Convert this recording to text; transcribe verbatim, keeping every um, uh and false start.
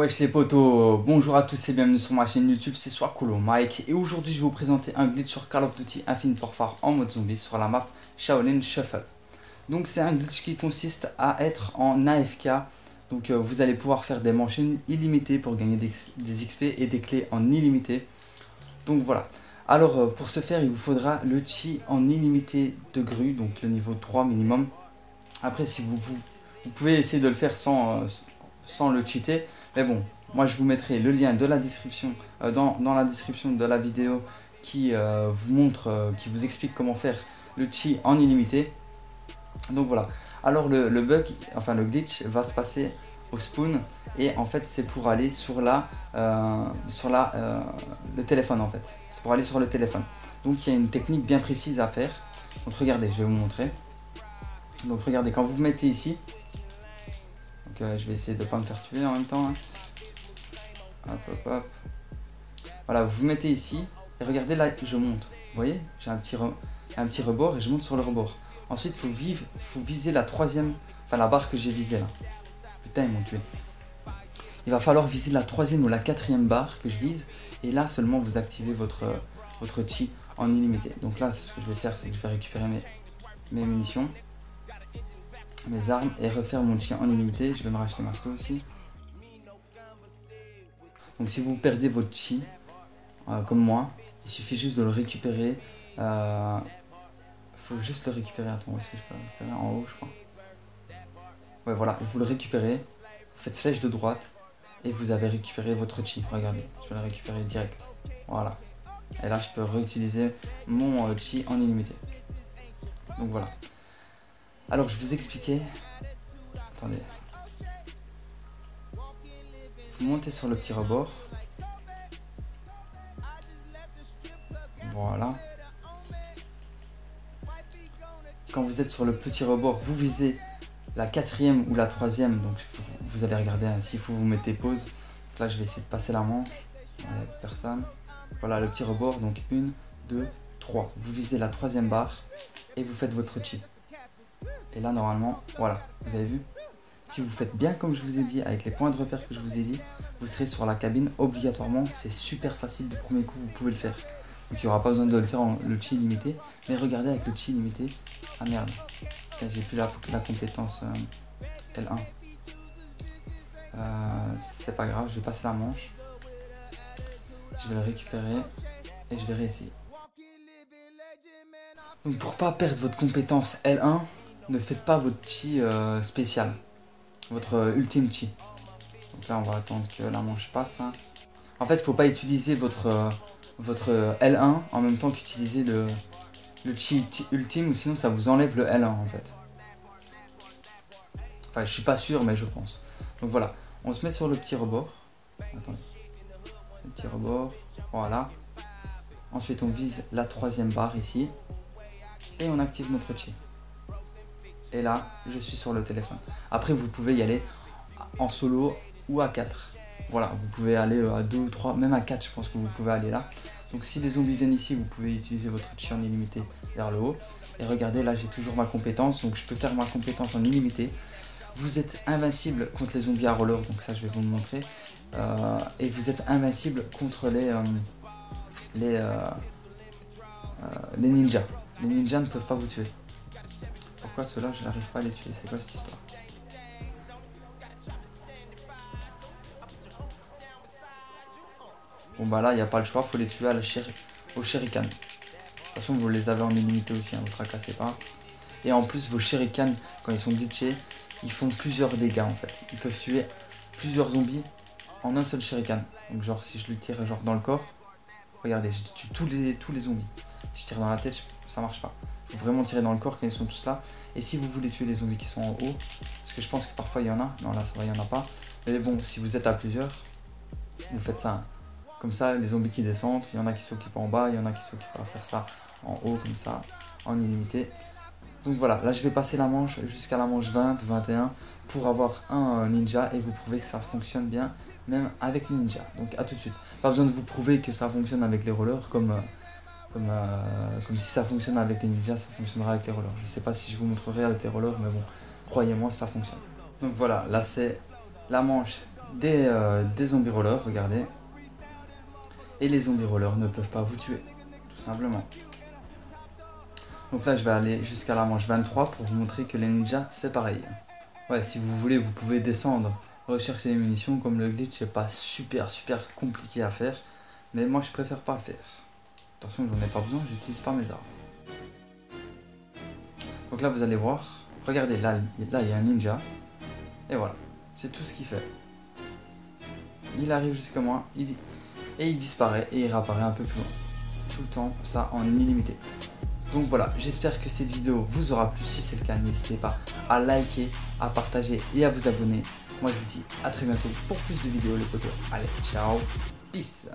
Wesh les potos, bonjour à tous et bienvenue sur ma chaîne YouTube, c'est Soiscool Mec et aujourd'hui je vais vous présenter un glitch sur Call of Duty Infinite Warfare en mode zombie sur la map Shaolin Shuffle. Donc c'est un glitch qui consiste à être en A F K, donc euh, vous allez pouvoir faire des manchaines illimitées pour gagner des, des X P et des clés en illimité. Donc voilà, alors euh, pour ce faire il vous faudra le chi en illimité de grue, donc le niveau trois minimum. Après si vous, vous, vous pouvez essayer de le faire sans... Euh, sans le cheater, mais bon, moi je vous mettrai le lien de la description euh, dans, dans la description de la vidéo qui euh, vous montre, euh, qui vous explique comment faire le chi en illimité. Donc voilà, alors le, le bug, enfin le glitch va se passer au spawn et en fait c'est pour aller sur la euh, sur la euh, le téléphone en fait, c'est pour aller sur le téléphone. Donc il y a une technique bien précise à faire, donc regardez, je vais vous montrer. Donc regardez, quand vous vous mettez ici, Euh, je vais essayer de ne pas me faire tuer en même temps. Hein. Hop, hop, hop. Voilà, vous vous mettez ici. Et regardez, là, je monte. Vous voyez, j'ai un petit, re un petit rebord et je monte sur le rebord. Ensuite, il faut, faut viser la troisième... Enfin, la barre que j'ai visée, là. Putain, ils m'ont tué. Il va falloir viser la troisième ou la quatrième barre que je vise. Et là, seulement, vous activez votre, euh, votre chi en illimité. Donc là, ce que je vais faire, c'est que je vais récupérer mes, mes munitions. Mes armes et refaire mon chien en illimité. Je vais me racheter ma sto aussi. Donc si vous perdez votre chi euh, comme moi, il suffit juste de le récupérer. Il euh, faut juste le récupérer. Attends, est-ce que je peux le récupérer en haut, je crois. Ouais, voilà, vous le récupérez, vous faites flèche de droite et vous avez récupéré votre chi. Regardez, je vais le récupérer direct. Voilà. Et là, je peux réutiliser mon euh, chi en illimité. Donc voilà. Alors je vous expliquais, attendez, vous montez sur le petit rebord, voilà, quand vous êtes sur le petit rebord, vous visez la quatrième ou la troisième, donc vous allez regarder, hein, s'il faut vous mettez pause, là je vais essayer de passer la manche, ouais, personne, voilà le petit rebord, donc un, deux, trois, vous visez la troisième barre et vous faites votre chip. Et là, normalement, voilà, vous avez vu. Si vous faites bien comme je vous ai dit, avec les points de repère que je vous ai dit, vous serez sur la cabine obligatoirement. C'est super facile du premier coup, vous pouvez le faire. Donc, il n'y aura pas besoin de le faire en le chi limité. Mais regardez avec le chi limité. Ah merde, j'ai plus la, la compétence euh, L un. Euh, C'est pas grave, je vais passer la manche. Je vais le récupérer et je vais réessayer. Donc, pour pas perdre votre compétence L un, ne faites pas votre chi euh, spécial, votre euh, ultime chi. Donc là, on va attendre que la manche passe. Hein. En fait, il ne faut pas utiliser votre, euh, votre euh, L un en même temps qu'utiliser le, le chi ultime, ou sinon ça vous enlève le L un en fait. Enfin, je suis pas sûr, mais je pense. Donc voilà, on se met sur le petit rebord. Attendez. Le petit rebord, voilà. Ensuite, on vise la troisième barre ici. Et on active notre chi. Et là, je suis sur le téléphone. Après, vous pouvez y aller en solo ou à quatre. Voilà, vous pouvez aller à deux ou trois, même à quatre, je pense que vous pouvez aller là. Donc, si les zombies viennent ici, vous pouvez utiliser votre chi en illimité vers le haut. Et regardez, là, j'ai toujours ma compétence. Donc, je peux faire ma compétence en illimité. Vous êtes invincible contre les zombies à roller. Donc, ça, je vais vous le montrer. Euh, et vous êtes invincible contre les, euh, les, euh, euh, les ninjas. Les ninjas ne peuvent pas vous tuer. Pourquoi ceux-là, je n'arrive pas à les tuer? C'est quoi cette histoire? Bon bah là, il n'y a pas le choix, faut les tuer à la au shuriken. De toute façon, vous les avez en illimité aussi, hein, vous tracassez pas. Et en plus, vos shurikens, quand ils sont glitchés, ils font plusieurs dégâts en fait. Ils peuvent tuer plusieurs zombies en un seul shuriken. Donc genre, si je lui tire genre dans le corps, regardez, je tue tous les, tous les zombies. Je tire dans la tête, ça marche pas. Vraiment tirer dans le corps quand ils sont tous là. Et si vous voulez tuer les zombies qui sont en haut, parce que je pense que parfois il y en a, non là ça va, il n'y en a pas, mais bon, si vous êtes à plusieurs, vous faites ça comme ça, les zombies qui descendent, il y en a qui s'occupent en bas, il y en a qui s'occupent à faire ça en haut comme ça, en illimité. Donc voilà, là je vais passer la manche jusqu'à la manche vingt, vingt et un pour avoir un ninja et vous prouver que ça fonctionne bien même avec les ninjas. Donc à tout de suite, pas besoin de vous prouver que ça fonctionne avec les rollers comme euh, Comme, euh, comme si ça fonctionne avec les ninjas, ça fonctionnera avec les rollers. Je sais pas si je vous montrerai avec les rollers, mais bon, croyez-moi, ça fonctionne. Donc voilà, là c'est la manche des, euh, des zombies rollers, regardez. Et les zombies rollers ne peuvent pas vous tuer, tout simplement. Donc là, je vais aller jusqu'à la manche vingt-trois pour vous montrer que les ninjas, c'est pareil. Ouais, si vous voulez, vous pouvez descendre, rechercher les munitions. Comme le glitch, c'est pas super, super compliqué à faire. Mais moi, je préfère pas le faire. Attention, j'en ai pas besoin, j'utilise pas mes armes. Donc là, vous allez voir. Regardez, là, là, il y a un ninja. Et voilà, c'est tout ce qu'il fait. Il arrive jusqu'à moi, il... et il disparaît, et il réapparaît un peu plus loin. Tout le temps, ça en illimité. Donc voilà, j'espère que cette vidéo vous aura plu. Si c'est le cas, n'hésitez pas à liker, à partager et à vous abonner. Moi, je vous dis à très bientôt pour plus de vidéos, les potos. Allez, ciao, peace.